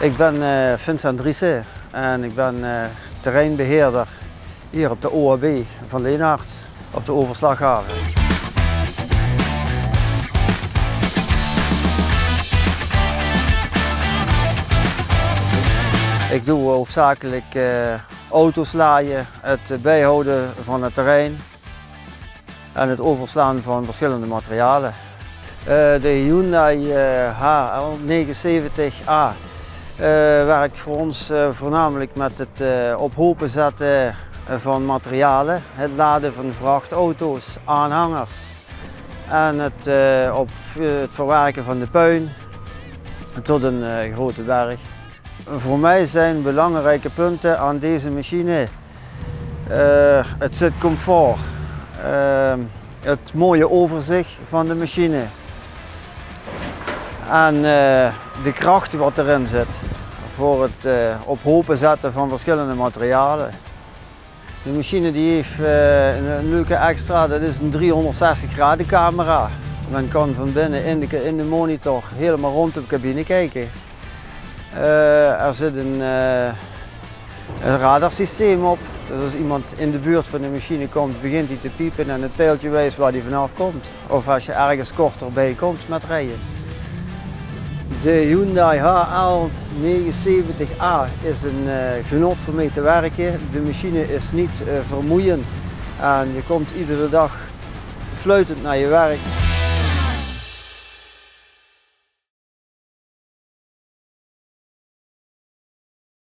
Ik ben Vincent Driessen en ik ben terreinbeheerder hier op de OHB van Leenaerts op de overslaghaven. Ik doe hoofdzakelijk auto's laaien, het bijhouden van het terrein en het overslaan van verschillende materialen. De Hyundai HL970A werkt voor ons voornamelijk met het ophopen zetten van materialen, het laden van vrachtauto's, aanhangers en het, het verwerken van de puin tot een grote berg. Voor mij zijn belangrijke punten aan deze machine het zitcomfort, het mooie overzicht van de machine en de kracht wat erin zit voor het ophopen zetten van verschillende materialen. De machine die heeft een leuke extra, dat is een 360 graden camera. Men kan van binnen in de monitor helemaal rond op de cabine kijken. Er zit een radarsysteem op, dus als iemand in de buurt van de machine komt, begint hij te piepen en het pijltje wijst waar hij vanaf komt. Of als je ergens korter bij komt met rijden. De Hyundai HL970A is een genot om mee te werken. De machine is niet vermoeiend en je komt iedere dag fluitend naar je werk.